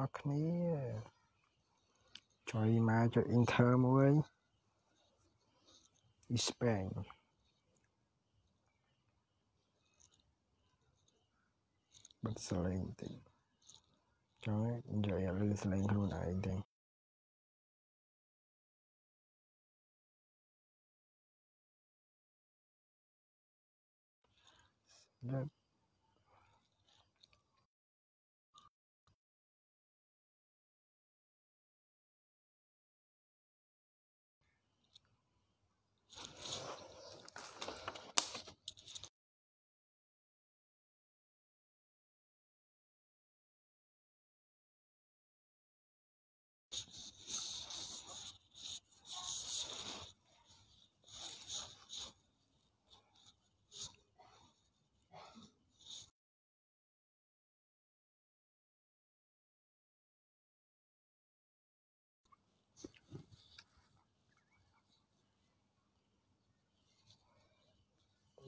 อคนี้จอยมาจอยอินเทอร์มวยอิสเปนบัดสลายติงจอยจอยอะไรสลายรูนายติง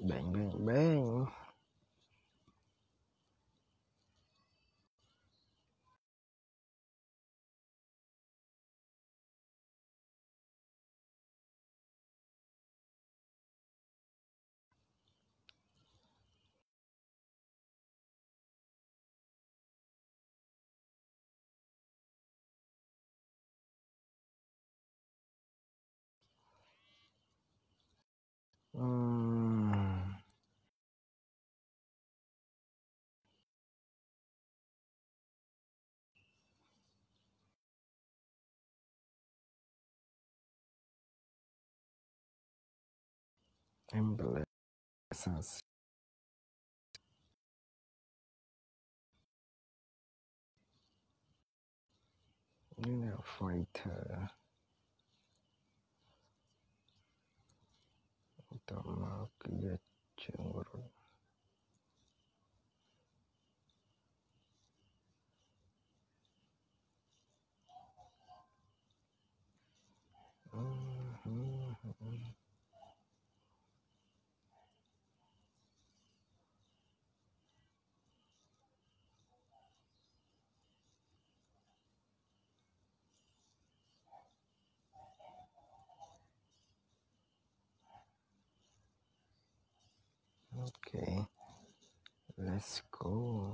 Bang bang bang Emblessence fighter utama kerja cemburu Okay, let's go.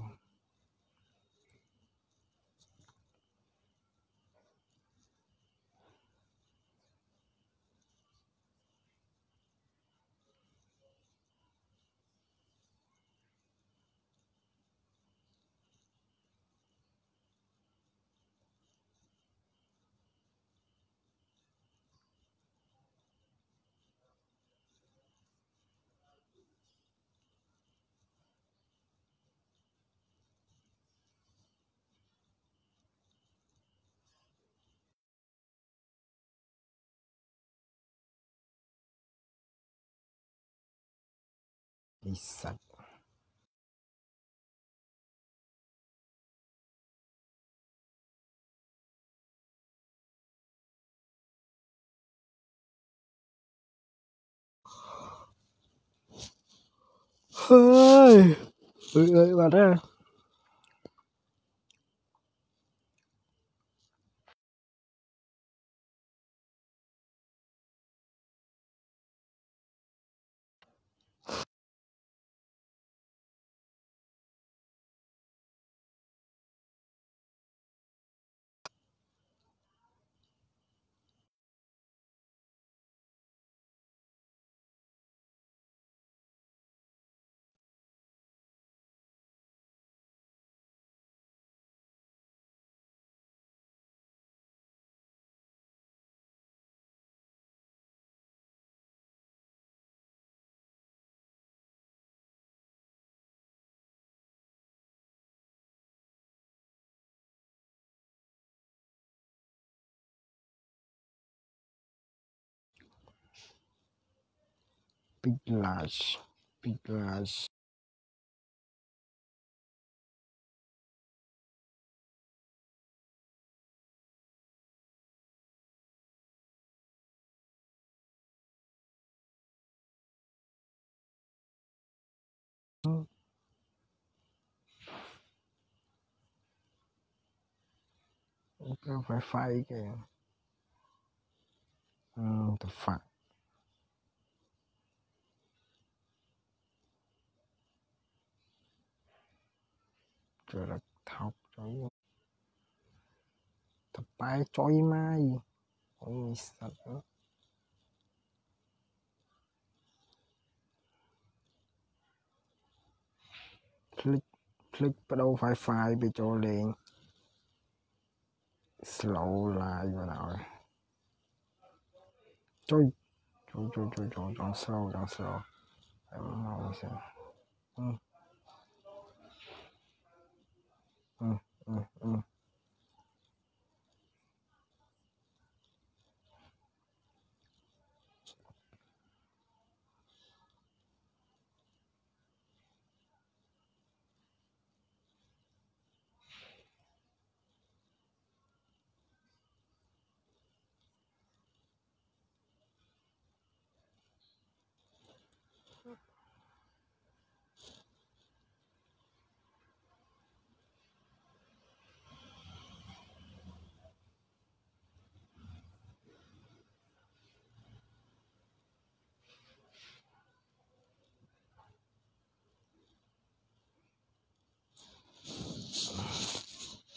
Isaac ơi ơi bạn ơi big large Wi-Fi kìa. The fuck. Trời là thọc rồi. Thật bài chói mai. Ôi sợ. Click bắt đầu Wi-Fi bị cho liền. Slow lại vào nào. Trời Don't slow. I don't know sao.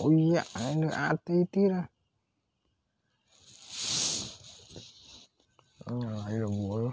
Ôi dạ, nó át tí ra. Nó lại là bụi đó.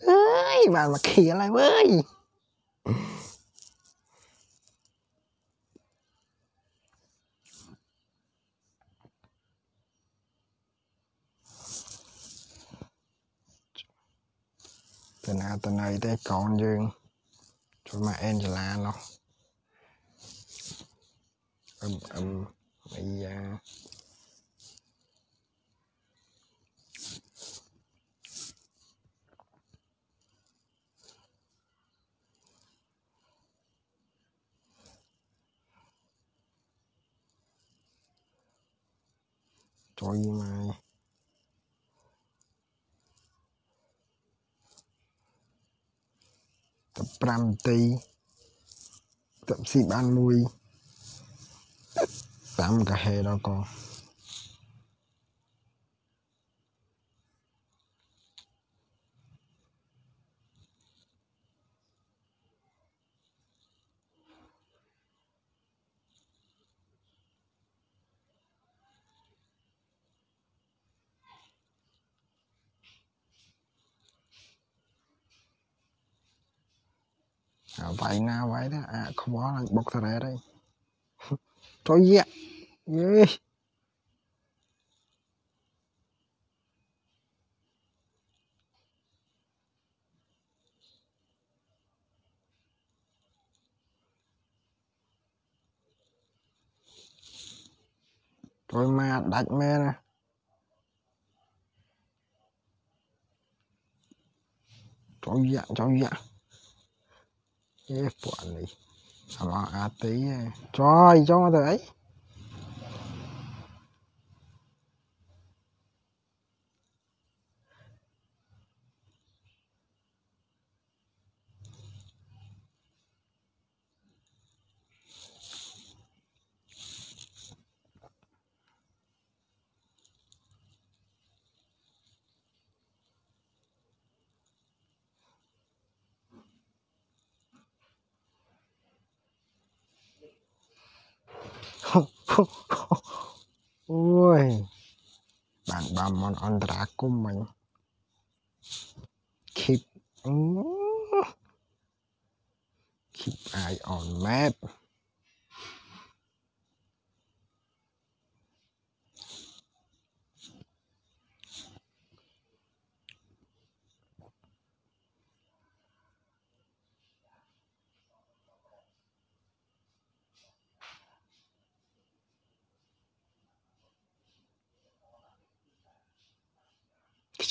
Ơi bà mà khỉ lại ơi. Từ này tới con dương cho mà Angela nó. Mày trời mày. Tập 5 tí. Tập xì ban mùi. Tập Nam रहेर को vậy nào vậy đó à, không bỏ là bọc thẻ đây thôi dạ yeah. Thôi mà đặt mê nè thôi dạ cái bọn này nó à tí trời cho tới ấy ôi bạn bà món ăn rác của mình keep eye on map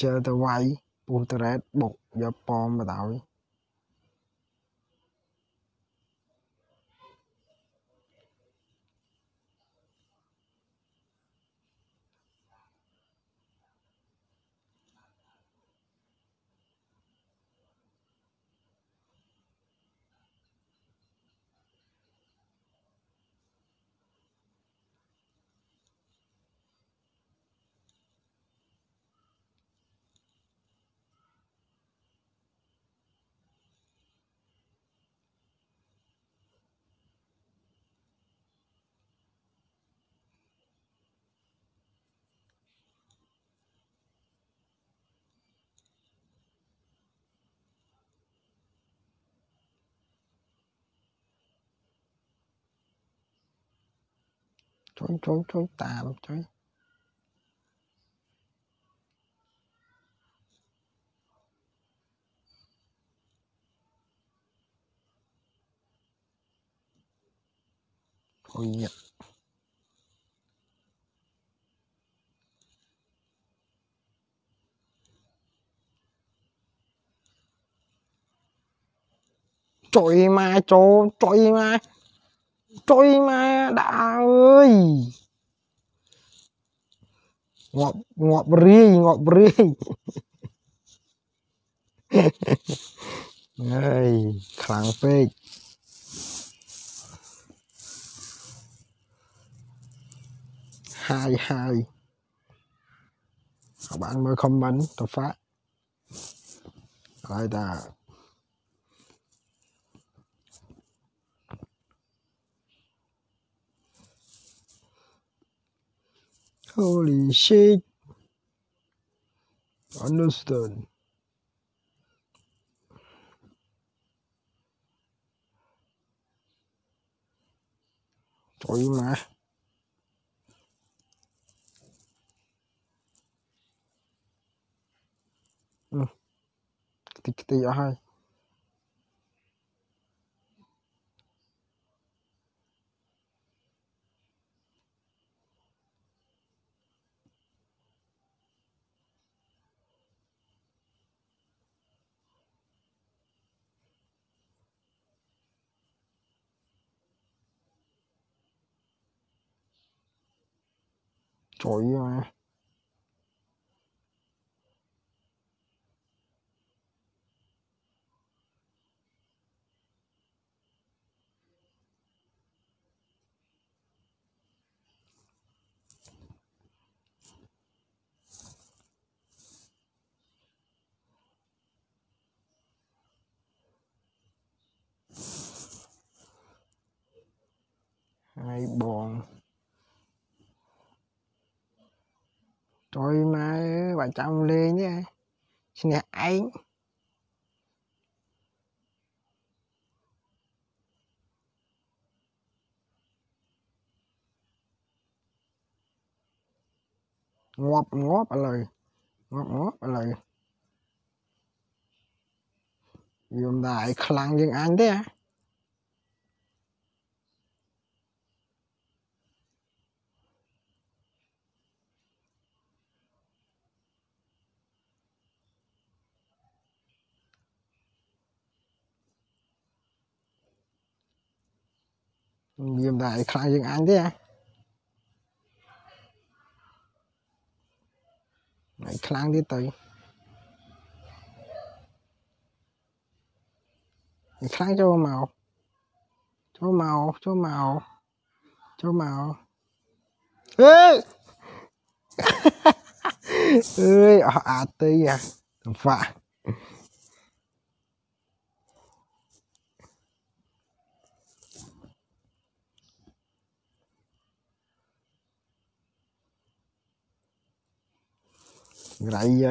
chơi tao quay buông tao rét bột do pom mà tạo chối tạm chối thôi nhập trôi mà đã ơi ngọt ri ơi kháng phê hai các bạn mới comment tôi phát lại ta holy shit! Understood. Trời mà. Tí ở hai. Trời ơi hai buồn. Trời mà bà chồng lên nhé. Xin nè anh. Ngóp lời. Ngóp lời. Dùm đại khăn dân anh thế á. Dùm đại khăn dân anh thế á. Đại khăn đi tới. Khăn cho màu. Cho màu, cho màu. Cho màu. Ê! Ê, à tí à. Thầm phạ. Lại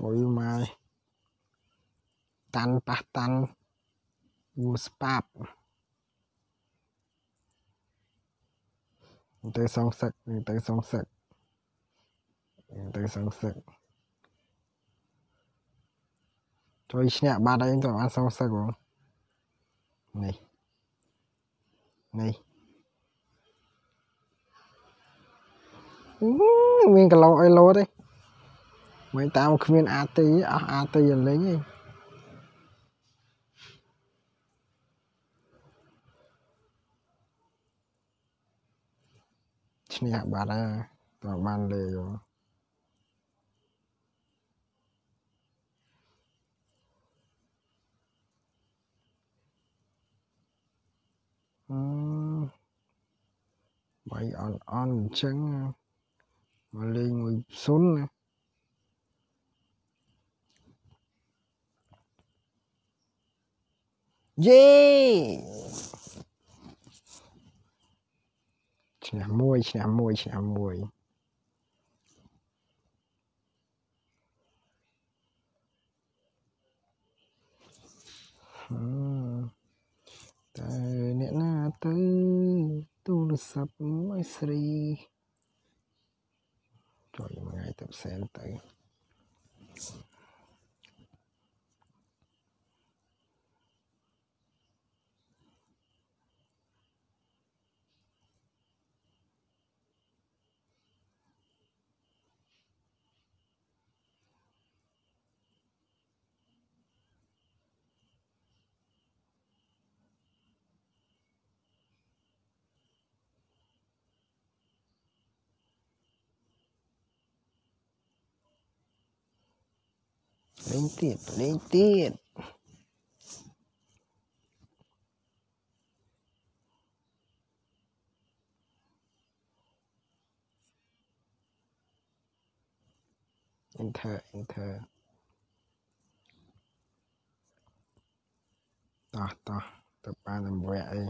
ôi mai tan pa tan u spap tới xong sực tới xong sực tới xong sực tôi nhẹ ba đây rồi ăn xong sực rồi này này nguyên cái lò ai lò đấy. Mấy tao khuyên a tí lấy gì. Chứ này bà ra, tao ban lề rồi. Bày on trắng, mà lên ngồi xuống nè. Yeah. Chỉ là mùi. Tại nè na tới tu là sập mới sri. Trời ngày tập sen tới. Lên tiệt. Enter. Tỏ. Tập 3 làm vẹo đi.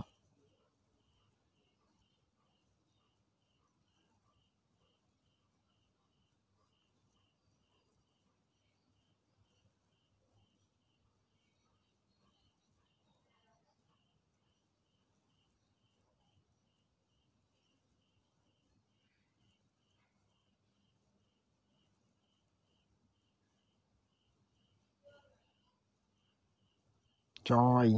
Trời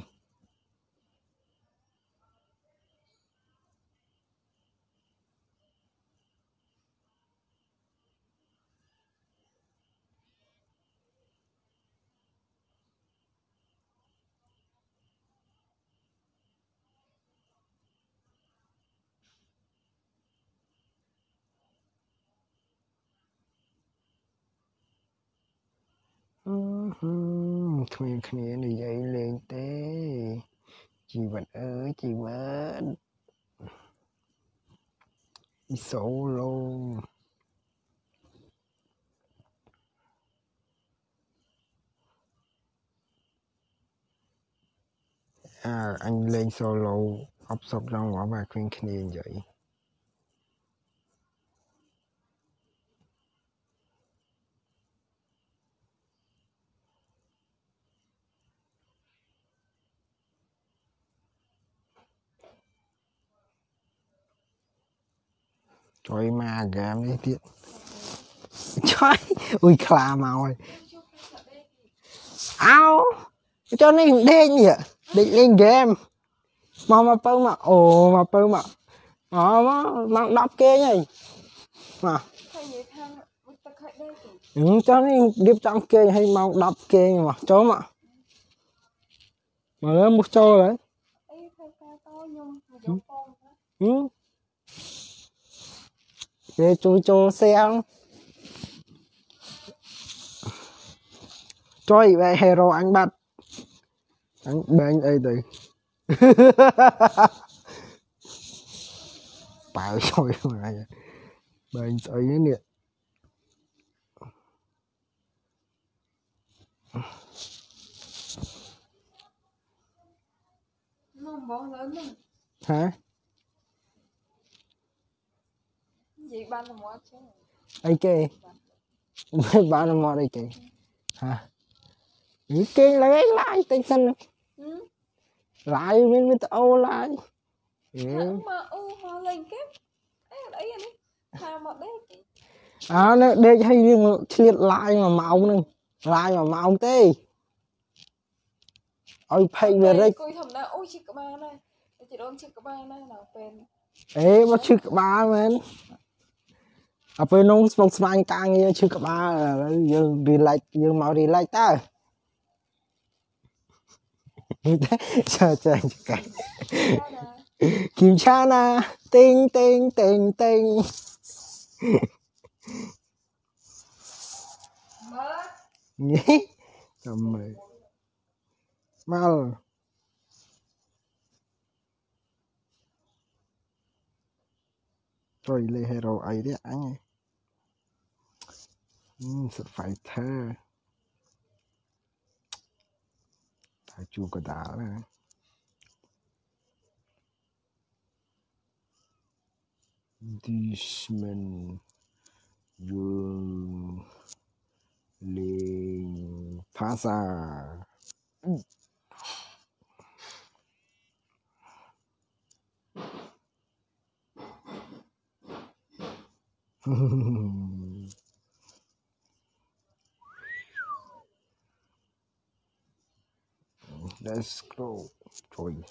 khuyên thì dậy lên té chị vẫn ơi chị vẫn đi xấu luôn anh lên solo ốc sọc ra ngõ và khuyên khuyên vậy. Trời mà gà đấy thiệt. Trời ui khá màu ơi. Áo cho nên đen nhỉ, định lên game mà bơ mà ồ mà bơ mà mang đắp kia nhỉ mà cho nên điệp trong kia hay mang đắp kia mà chỗ mà nó một chỗ đấy. Để chú cho xem trời về hero anh bắt anh bên đây từ bảo rồi mà bên tới nữa hả gì ban là mọt chứ ai kì ban là mọt ai kì hả kì là cái lại tinh thần lại bên ô lại mà ô hoa lên kép đấy anh ấy mà đấy à nó đây hay nhưng liệt lại mà màu này lại mà màu tê ôi pay về đây coi thầm nào ôi chị cả ba này chị đón chị cả ba này nào bên ấy mà chị cả ba men à bên ông song song càng như chị cả ba là dương relax dương màu relax ta. Chờ chờ cái kiểm tra na tinh tinh tinh tinh nhỉ tầm mười mal rồi lấy hero ấy đấy anh ấy sẽ phải thơ chú có đá này. This man will lên pass à. Let's go. Joy.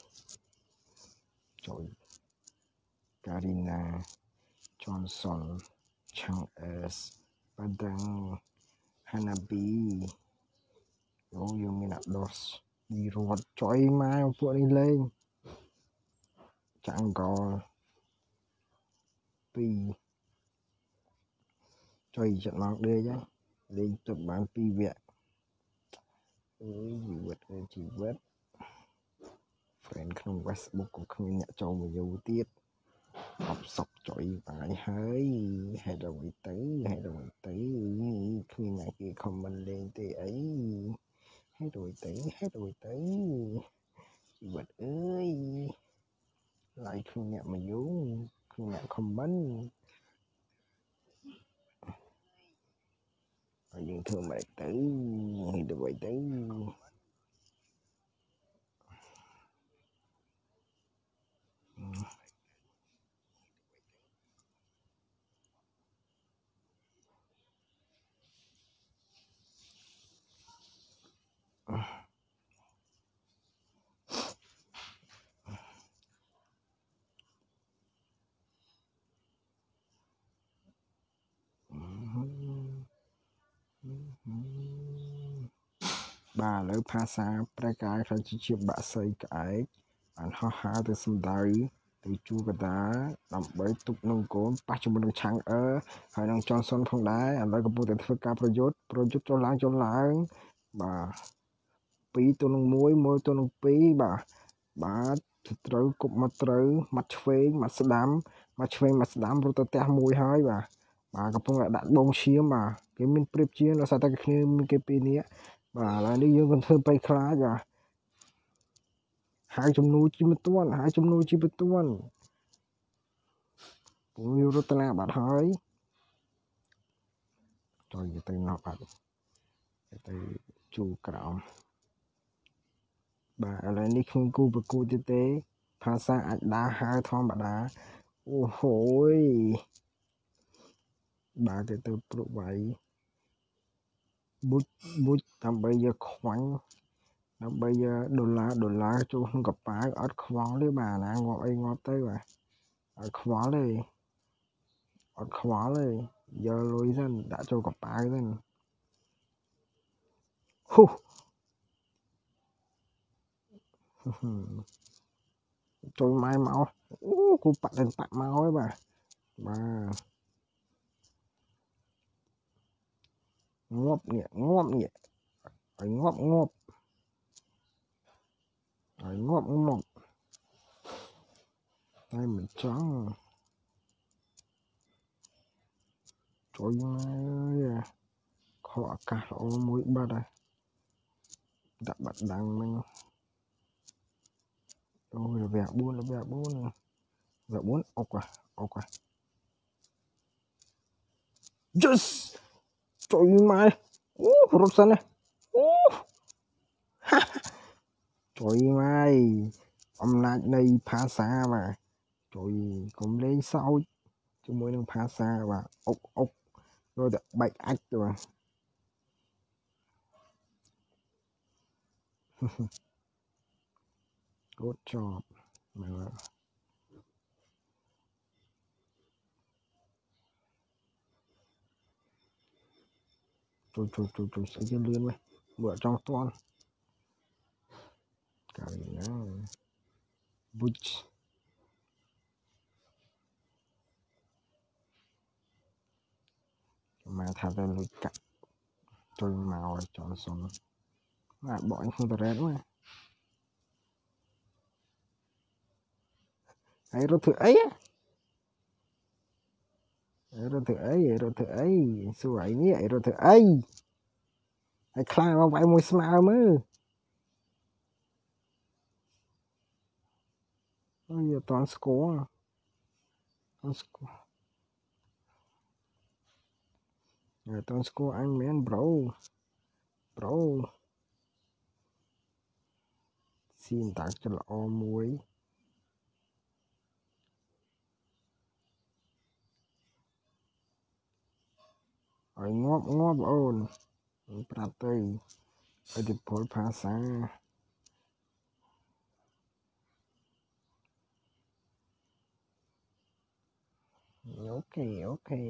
Karina Johnson, Chang S, Padang, Hanabi. Yo, yo, mình đã lost. Đi ruột Joy mà phụ đi lên. Chẳng có. Pi. Joy chẳng lọt đây chứ. Lên tập bán Pi Việt. Chỉ vết friend không Facebook cũng không nhận cho mình vô tiết học sọc chọi vải hơi hay rồi tới khi ngày kia comment lên thì ấy hay rồi tới chị vết ơi lại không nhận mình vô không nhận comment ở những thương mày tới thì được vậy tới bà lỡ pha xa trái cái phải chịu bạ xây cái anh ho há từ sầm đáy từ chua cả đá làm bởi tục nông cốm bắt cho mình trắng ở phải đang Johnson phong đá anh lấy cái bộ tiền phơi cá project cho láng bà pí tôi nông muối muối tôi nông pí bà trâu cục mặt trâu mặt phê mặt đám rồi tôi té muối hơi bà cái phong là đặt bông xía mà cái mình prep chia nó sao ta cái pin ấy bà là đi vô con thơ bay khá rồi 2 ចំនួនជាបន្ទាន់ពលរដ្ឋតាបាត់ហើយចូលទៅណោះបាត់ទៅជួក្រោមបាទឥឡូវនេះខ្ញុំគូប្រកួតទៀតទេภาษาអាចដើរហៅធម្មតាអូហូយបាទទៅព្រោះវាយមុជដើម្បីយកខ្វាញ់ដើម្បីយក$ចូលក្នុងកប៉ាល់អត់ខ្វល់ទេបាទណាងាប់អីងាប់ទៅបាទអត់ខ្វល់ទេយកលុយសិនដាក់ចូលកប៉ាល់សិនហូចូលម៉ែមកអូគូប៉ាក់ទៅប៉ាក់មកហើយបាទងាប់នេះឲ្យងាប់ឲ្យងាប់តែមិនចង់ចូលម៉ែយ៉ាខកអាកាសអូមួយបាត់ហើយដាក់បាត់ដាំងមិញអូរវាក់4អុកYes ចូលមកអូរត់សិនណាអូចូលមកអំណាចនៃផាសាបាទចូលកុំលេងសើចជាមួយនឹងផាសាបាទអុកដូចតែបែកអាចទៅបាទGood job មើលចូលស្អីគេលឿនមកមើលចង់ទាន់កាលណាបុជមកថាទៅលុយកាក់ចូលមកឲ្យចង់សុំមកបកអញខ្លួនតរ៉េតមកហើយរត់ធ្វើអីសួរអីនេះអីរត់ធ្វើអីហើយខ្លាំងមកវាយមួយស្មើមើលអូយតន់ស្គរអញមែនប្រូស៊ីនតាក់ចលអមួយឲ្យងាប់អូនប្រាប់ទៅឥទ្ធិពលផាសាអូខេឡា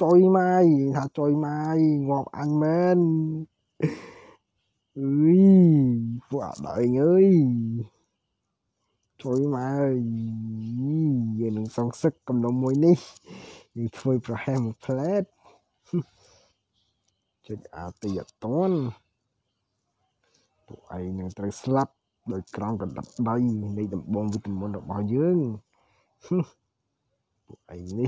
ជួយមកថាជួយមកងាប់អញមែនQuả đợi ơi Thôi mà Giờ đừng xong sức cầm đồng môi đi Nhưng thôi bà hẹn một plate Chết à tì à tốn Tụi ấy nâng trời slap Đôi con còn đặt bay Đây đậm bông với tụi môn đọc bao dương Tụi ấy đi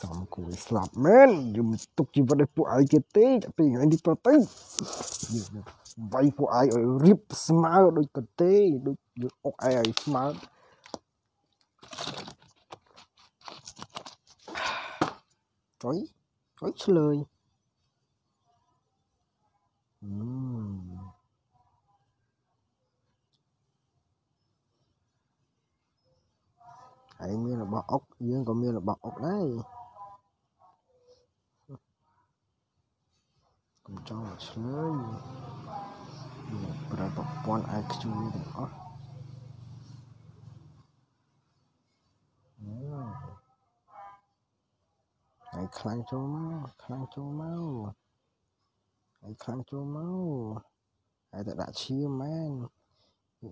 Xong cùi slap men Dù mình tục chỉ vào đây tụi ấy kia tí Chả tìm anh đi tỏa tư Vậy của ai ở rip smart đôi cờ tê đôi ai ấy smart trói lời ấy mới là bọ ốc dương còn mới là bọ ốc đấy còn cho là lời berapa pon IQ itu ah ai kelang cuma ai tak dak cium man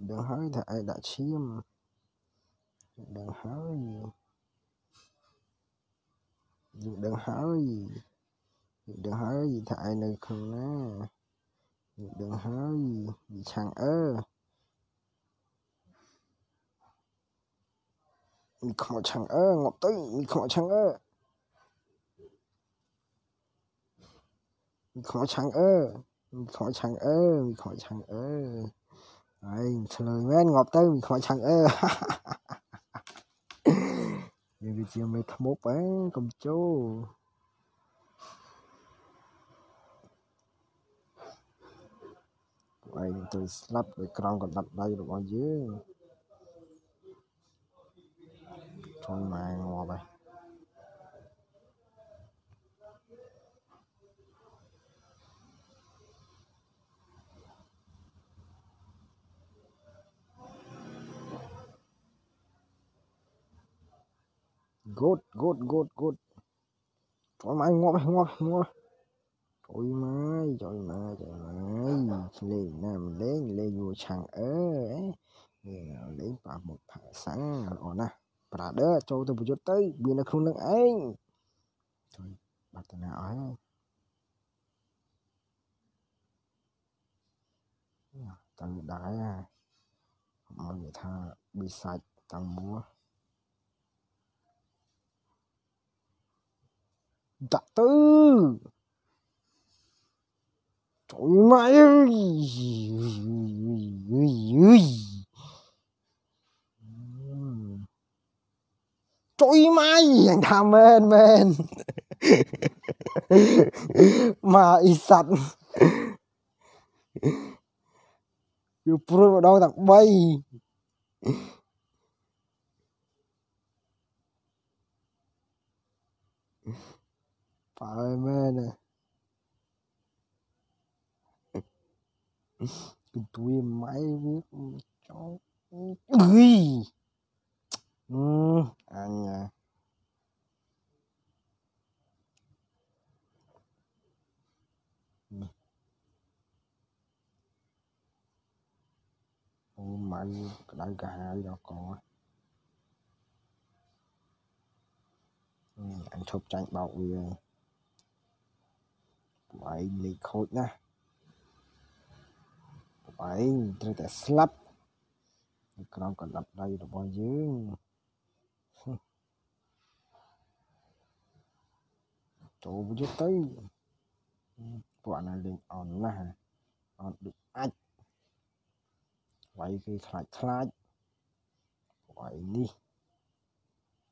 dah hai tak ai dak cium dah hai tak ai nak kena đừng hơi bị chẳng ơ mình không chẳng ơ ngọc tới mình không chẳng ơ mình không chẳng ơ mình không chẳng ơ mình không chẳng ơ đấy lời men ngọc tới mình không chẳng ơ vì chiều mày thấm mốt ấy cầm chú ấy tôi slap để con còn đặt đây được bao nhiêu thôi mà ngọt này good good good good thôi mà ngọt trời má lên nằm lên vô chẳng ơi lấy vào một thằng sáng ổn à bà đỡ cho tôi một chút tới vì nó không nâng anh thôi bà ta nào ấy tầng đáy à mọi người tha bị sạch tầng múa đặt tư trời mày ơi trời mày anh tham men mà ít sạch vừa pru vào đâu thằng bay phải men này tui mãi biết cháu ui anh à mày đang cả hai đó có anh chụp tranh bảo về của anh lấy khối nha của anh tôi đã slap con còn lặp đây là bao nhiêu chỗ vô tới bọn này lên on là on được anh vậy thì khai vậy đi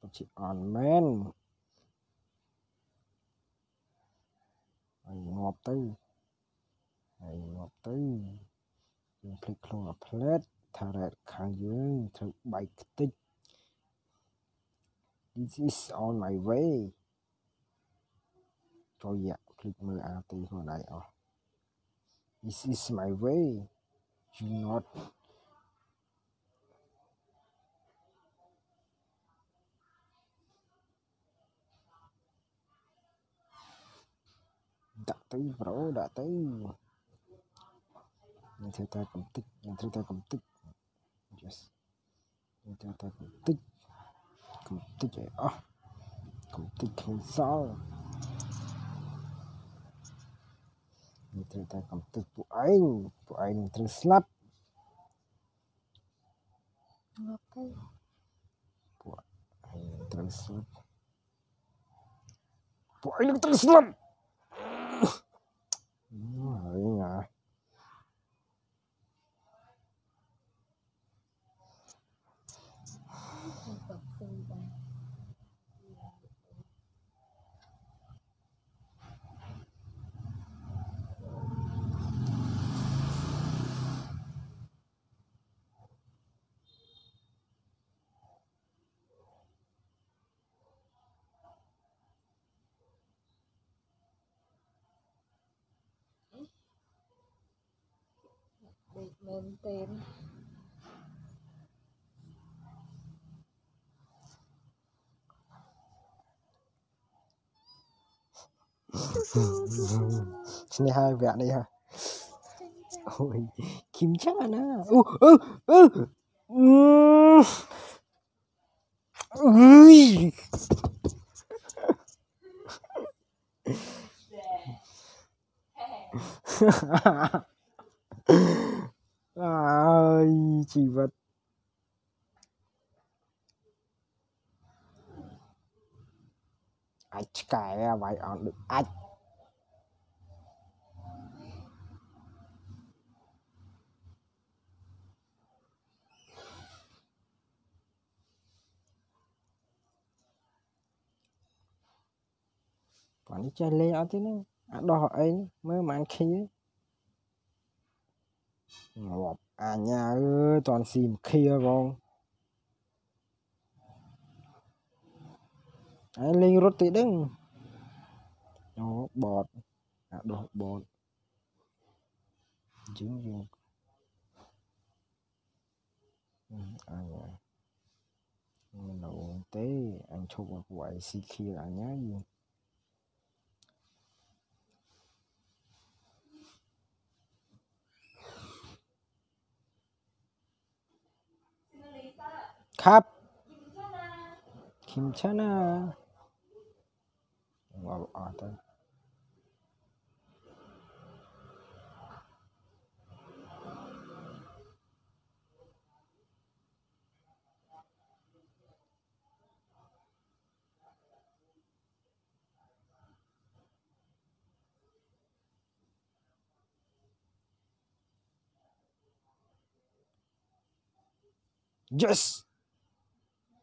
tôi chỉ on men anh ngọt tới dùng click luôn plate thà rệt khang dưới thử bay tích this is on my way cho dạ click mưa à tí hồi này à this is my way you not đã tới nhìn thấy ta cầm tích yes nhìn thấy ta cầm tích vậy à cầm tích không sao nhìn thấy ta cầm tích của anh nhìn thấy slap của anh nhìn thấy slap Mình tên xin hai vẹn đi hả ôi kim chắc à nó ai chỉ vật Cài ra vậy on được ách. Còn đi chơi layout thế nữa, đo ấy mới mang khí. Ngọt à nhà ơi toàn xìm kia con. Ai lên rốt tí đứng đó bọt à, đọt bọt chứng dụng à nhá mình nấu tế anh chụp vào quậy xì khi là nhá gì khắp kim chana ngọt ở đây yes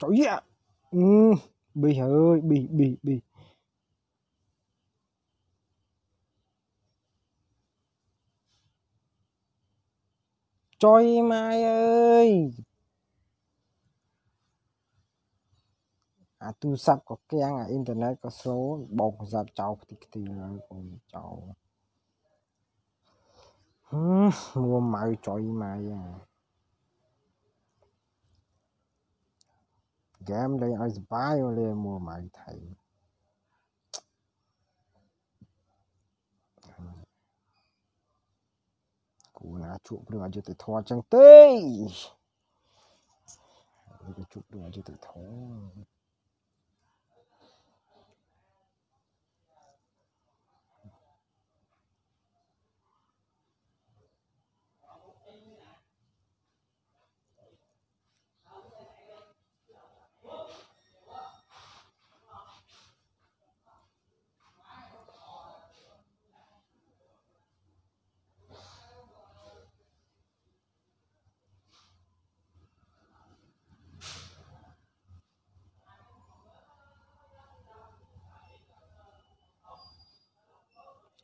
trời yeah. Bị ơi bị trời mai ơi à tu sắp có keng à internet có số bột dập cháu thì còn cháu mua mày trời mai à. Game đây ai spy rồi mua máy thấy cú là chụp được cho tự thoa chẳng tê chụp được cho tự thoa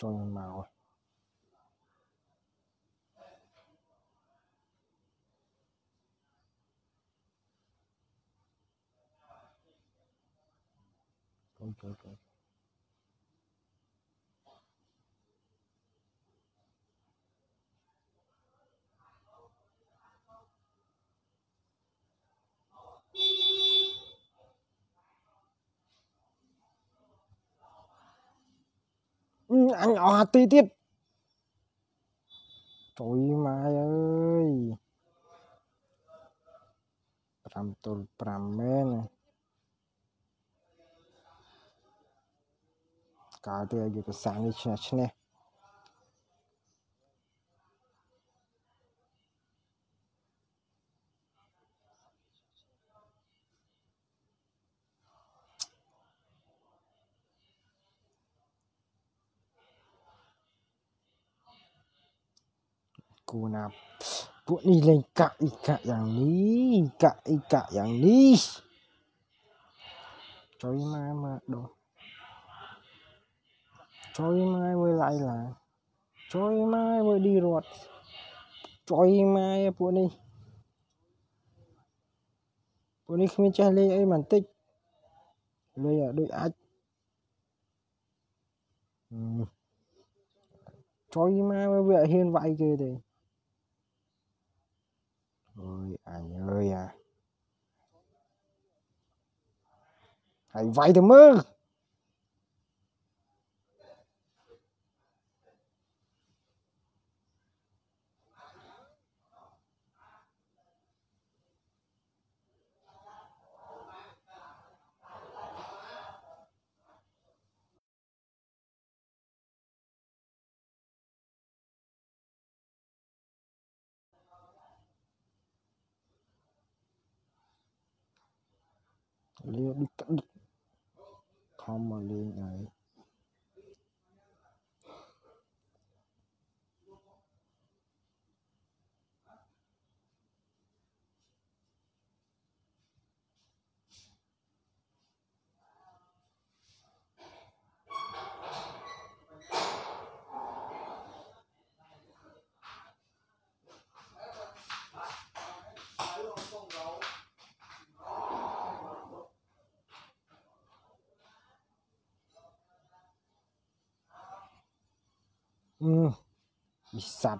cho mình màu okay. Anh ở tí tiết trời mai ơi pram tol pram men cá tê vô cái sáng đi chén này cú nạp buộc đi lên cãi cả dạng ní trời mai mà đồ trời mai mới lại là trời mai mới đi ruột trời mai buộc đi không chơi lên ấy màn tích lấy ở đôi ách trời mai mới về hiền vậy kia thì ôi anh ơi à Hãy vay thì mơ. Liêu đi cắt đứt không mà liêu này bị sập.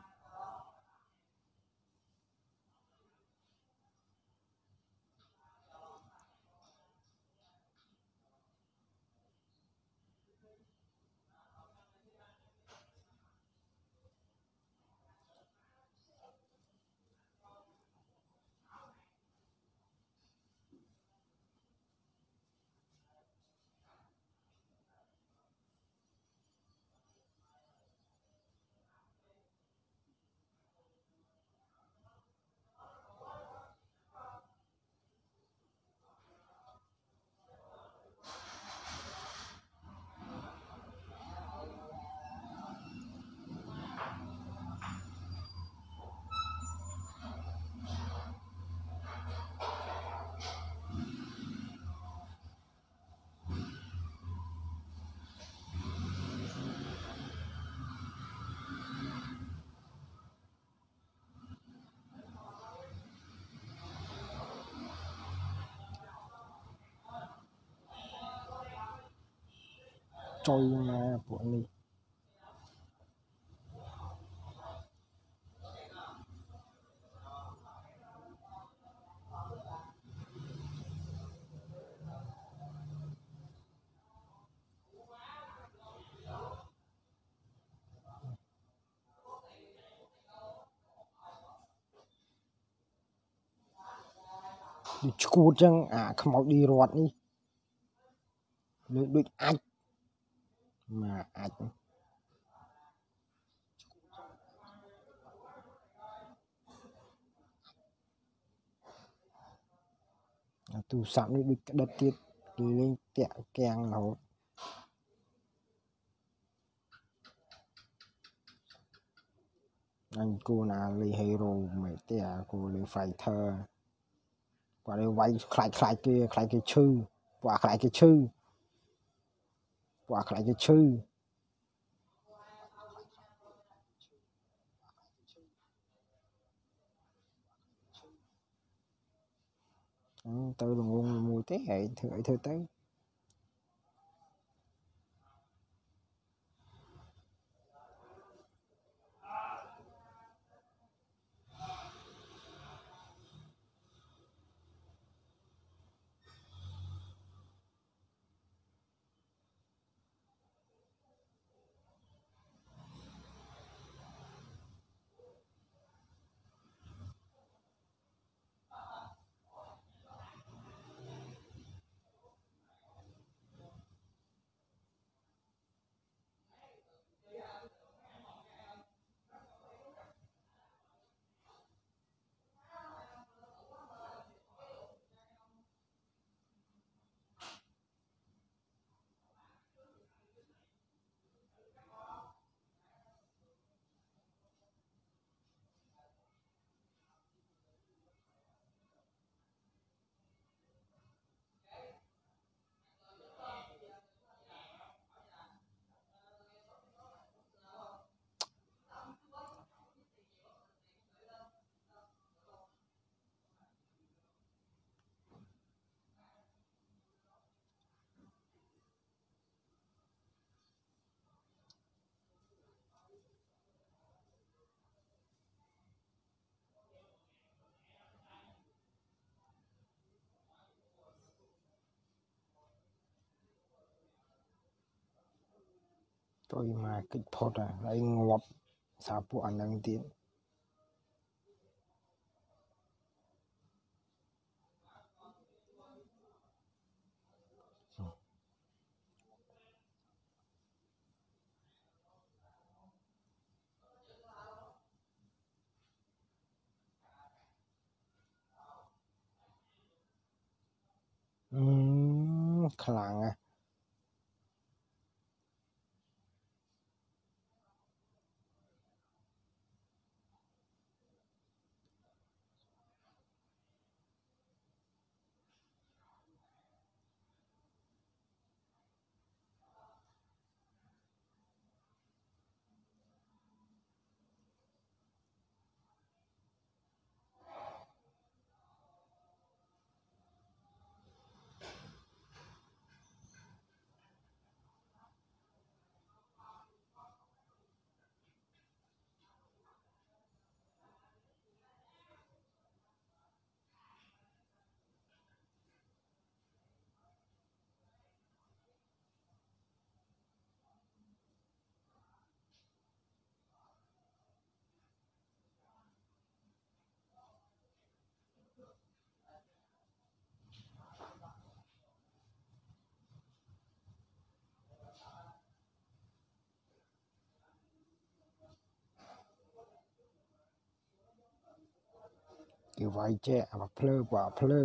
Trôi nha của anh đi. Đi chua chăng à không mau đi ruột đi. Lượng địch anh mà ảnh tù sẵn đi địch đất tiết đi lên tẹo kèng là hốt anh cô là lì hero mấy tẹo cô lì phải thơ quả đây vay khai kia chư quả khai kia chư hoặc lại cái chư tôi là nguồn mùi thế hệ thử tới tôi mà kích thốt à lại ngọt xà phụ ảnh năng tiến khả năng à kiểu vài trẻ và plơ quả plơ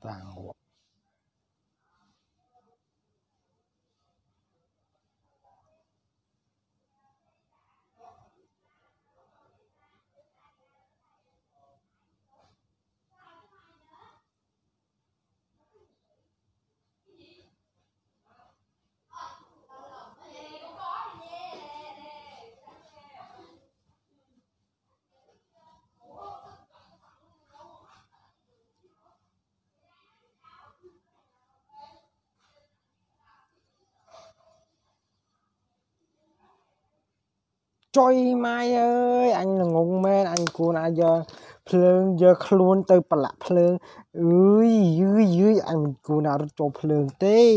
tàng hộ Trời mai ơi, anh là ngu men, anh cuốn ai giờ Phương giờ luôn tới bà lạ Phương. Ui, ui, ui, anh cuốn ai cho Phương tê.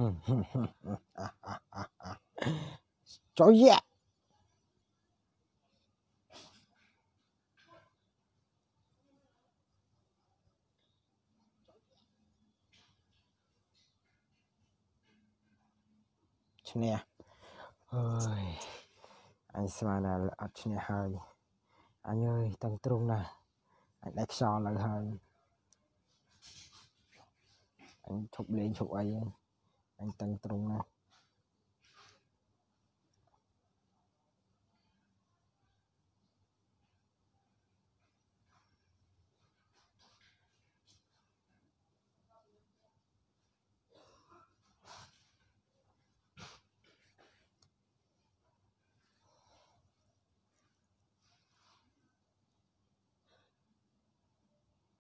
Trời ơi. Nè, ơi anh xem là anh hơi anh ơi tăng trung này anh đặt so là hơi anh chụp lên chụp ấy anh tăng trung này.